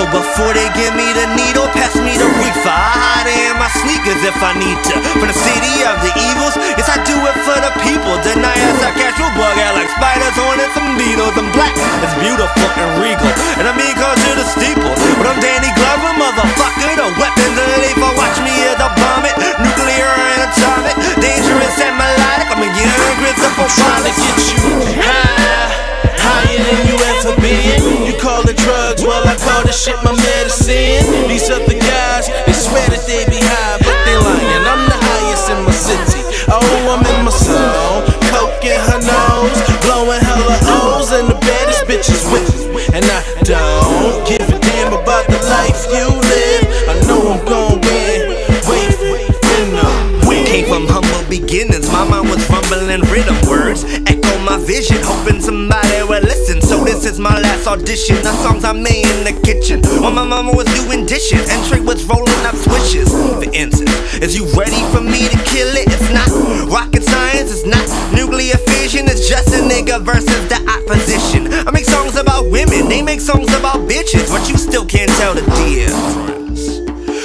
So before they give me the needle, pass me the reefer. I hide it in my sneakers if I need to. From the city of the evils, yes, I do it for the people. Deny us, I catch a bug out like spiders on it, some beetles. I'm black, it's beautiful and regal, and I mean cause to the steeple. But I'm Danny Glover, motherfucker, the weapons of the lethal. Watch me as I bomb it, nuclear and atomic, dangerous and melodic. I'm a young grizzle for trying to get you high, higher than you ever been. You call it drugs, well I call this shit my medicine. These other guys, they swear that they be high, but they lying. I'm the highest in my city, oh I'm in my soul. Coke in her nose, blowing hella O's, and the baddest bitch is with you. And I don't give a damn about the life you live, I know I'm gon' win. Wait, win. Came from humble beginnings, my mind was rumbling rhythm words, echo my vision, hoping somebody would listen. So this is my last audition, the songs I made in the kitchen while my mama was doing dishes and Trey was rolling up swishes. For instance, is you ready for me to kill it? It's not rocket science, it's not nuclear fission, it's just a nigga versus the opposition. I make songs about women, they make songs about bitches, but you still can't tell the difference.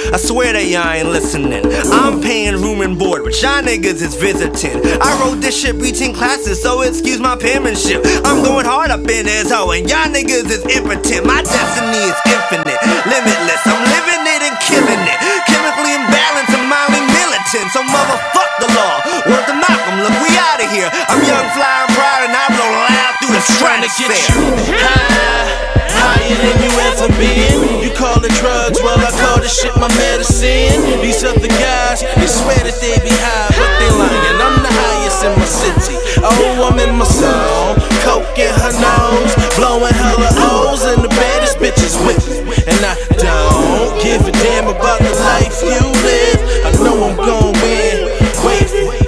I swear that y'all ain't listening. I'm paying room and board, but y'all niggas is visiting. I wrote this shit reaching classes, so excuse my penmanship. I'm going hard up in this hoe, and y'all niggas is impotent. My destiny is infinite, limitless. I'm living it and killing it, chemically imbalanced and mildly militant. So motherfuck the law, word to Malcolm, look we out of here. I'm young, fly, and proud, and I blow loud through the stratosphere. Trying to get you high, higher than you ever been. You call it drugs, well I call this shit my medicine. These other guys, they swear that they be high, but they lying. I'm the highest in my city, oh I'm in my soul. Coke in her nose, blowing hella O's, and the baddest bitch is with you. And I don't give a damn about the life you live, I know I'm gon' win. Wait, win.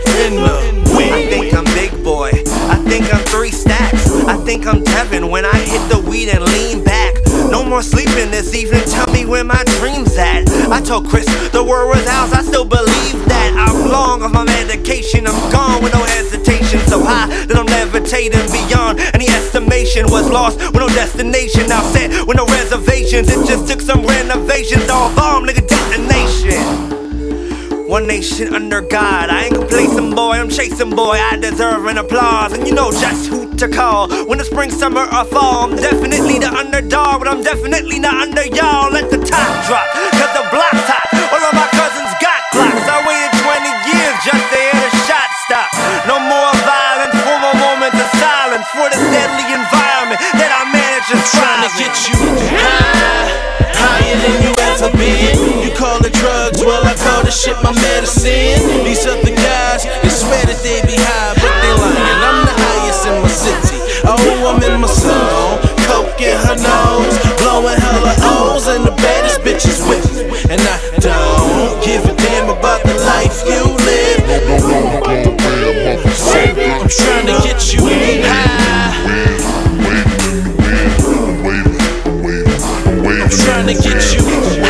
I think I'm big boy, I think I'm 3 stacks, I think I'm Devin when I hit the weed and lean back. No more sleeping this evening, tell me where my dream's at. I told Chris the word was ours, I still believe that. I'm long on my medication, I'm gone with no hesitation. So high that I'm levitating beyond any estimation. Was lost with no destination, now set with no reservations. It just took some renovations, all bomb nigga detonation. One nation under God, I ain't complacent boy, I'm chasing boy, I deserve an applause. And you know just who to call, when it's spring, summer or fall. I'm definitely the underdog, but I'm definitely not under y'all. Let the top drop, cause the block's hot, all of my cousins got blocks. I waited 20 years just to hear the shot stop. No more violence, for more moments of silence, for this deadly environment that I manage to trying to get you high, higher than you ever been. You call it drugs, well I call this shit my medicine. These other guys, they swear that they be high, but they lying. I'm the highest in my city, oh I'm in my soul. Coke in her nose, blowing hella O's, and the baddest bitch is with you. And I don't give a damn about the life you live, I'm trying to get you high, I'm trying to get you.